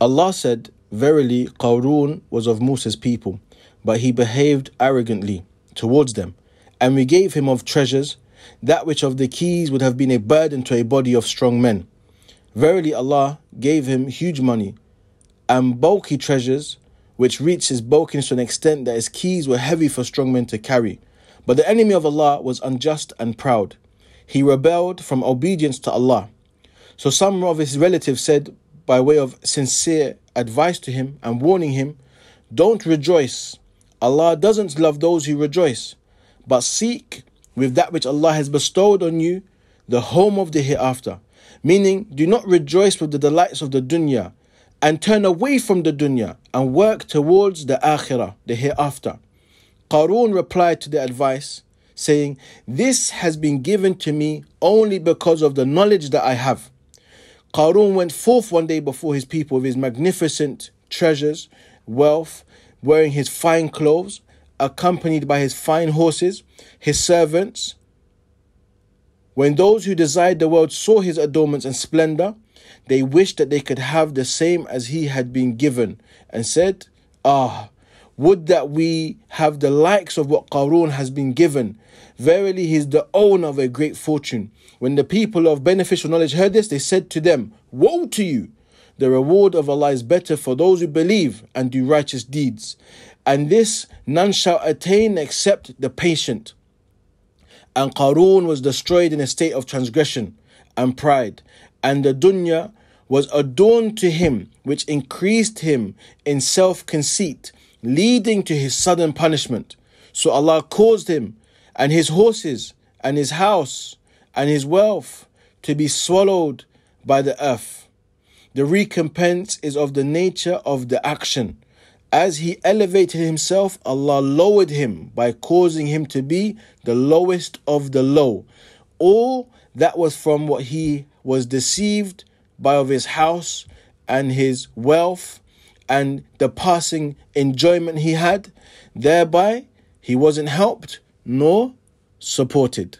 Allah said, verily, Qarun was of Moses' people, but he behaved arrogantly towards them, and we gave him of treasures that which of the keys would have been a burden to a body of strong men. Verily, Allah gave him huge money and bulky treasures, which reached his bulkiness to an extent that his keys were heavy for strong men to carry. But the enemy of Allah was unjust and proud. He rebelled from obedience to Allah. So some of his relatives said, by way of sincere advice to him and warning him, don't rejoice. Allah doesn't love those who rejoice, but seek with that which Allah has bestowed on you the home of the hereafter. Meaning, do not rejoice with the delights of the dunya, and turn away from the dunya and work towards the akhirah, the hereafter. Qarun replied to the advice, saying, this has been given to me only because of the knowledge that I have. Qarun went forth one day before his people with his magnificent treasures, wealth, wearing his fine clothes, accompanied by his fine horses, his servants. When those who desired the world saw his adornments and splendor, they wished that they could have the same as he had been given, and said, ah, would that we have the likes of what Qarun has been given. Verily, he is the owner of a great fortune. When the people of beneficial knowledge heard this, they said to them, woe to you! The reward of Allah is better for those who believe and do righteous deeds. And this none shall attain except the patient. And Qarun was destroyed in a state of transgression and pride. And the dunya was adorned to him, which increased him in self-conceit, leading to his sudden punishment. So Allah caused him and his horses and his house and his wealth to be swallowed by the earth. The recompense is of the nature of the action. As he elevated himself, Allah lowered him by causing him to be the lowest of the low. All that was from what he was deceived by of his house and his wealth and the passing enjoyment he had. Thereby, he wasn't helped nor supported.